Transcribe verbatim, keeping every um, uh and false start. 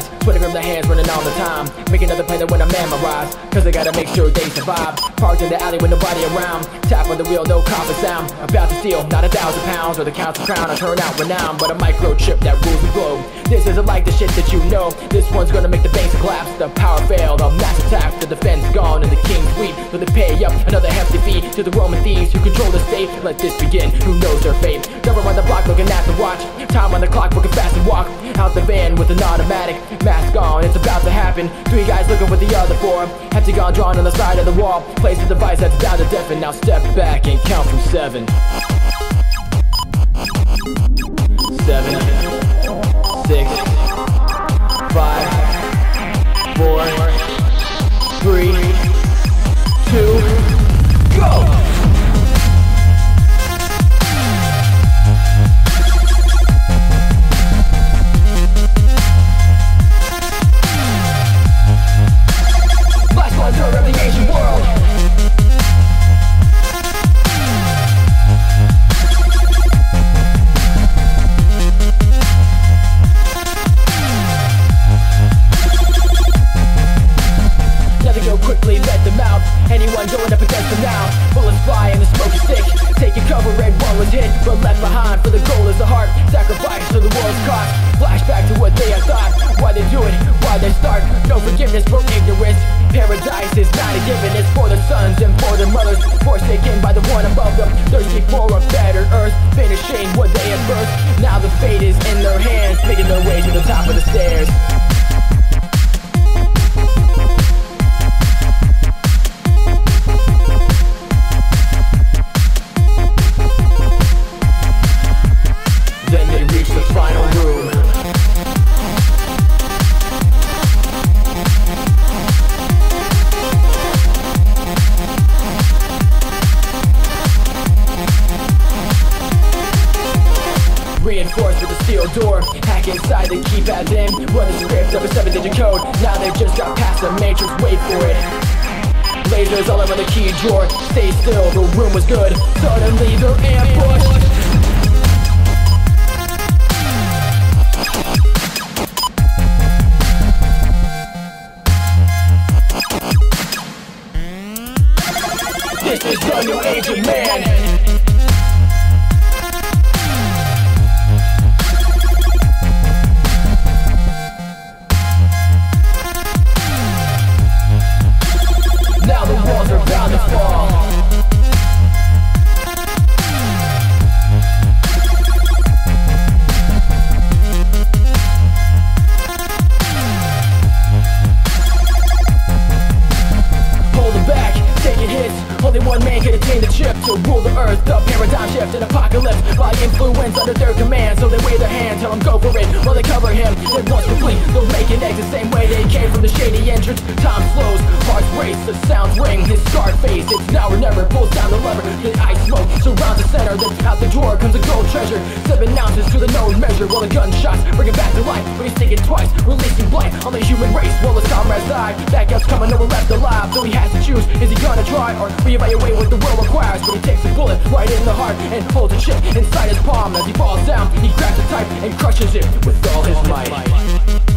eyes, sweating from the hands running all the time. Make another plan that when I memorize, cause I gotta make sure they survive. Parked in the alley with nobody around, tap on the wheel, no common sound. About to steal, not a thousand pounds, or the council crown. I turn out renowned, but a microchip that rules the globe. This isn't like the shit that you know, this one's gonna make the banks collapse. The power failed, a mass attack, the defense gone, and the king's weak. So they pay up another hefty fee to the Roman thieves who control the state. Let this begin, who knows their fate. Never on the block looking at the watch, time on the clock, working fast and walk. Out the van with an automatic, mask on, it's about to happen. Three guys looking for the other four, heptagon drawn on the side of the wall. Place the device that's down to deafen. Now step back and count from seven. Seven, six, five, four, three, two, go! Anyone going up against them now, bullets fly and the smoke is thick. Taking cover and one was hit, but left behind, for the goal is the heart. Sacrifice for the world's cost, flashback to what they have thought. Why they do it, why they start, no forgiveness for ignorance. Paradise is not a given, it's for the sons and for their mothers, forsaken by the one above them, thirsty for a better earth, finishing what they have birthed. Now the fate is in their hands, making their way to the top of the stairs. Reinforced with a steel door, hack inside the keypad, then run the script of a seven digit code. Now they've just got past the matrix, wait for it. Lasers all over the key drawer, stay still, the room was good. Suddenly they're ambushed. This is the new age of man. Only one man could attain the chip to rule the earth, the paradigm shift, an apocalypse by influence under their command. So they wave their hand, tell him go for it, while they cover him. They once complete, they'll make an exit same way they came from the shady entrance. Time slows, hearts race, the sounds ring, his scarred face. It's now or never, pulls down the lever, then ice smoke surrounds the center. Then out the drawer comes a gold treasure, seven ounces to the known measure, while the gunshots bring it back to life. But he's thinking twice, releasing blight on the human race, while his comrades die. Back up's coming, no one left alive, so he has to choose, is he gonna try or reevaluate what the world requires? But he takes a bullet right in the heart and holds a chip inside his palm. As he falls down, he grabs the type and crushes it with all his might.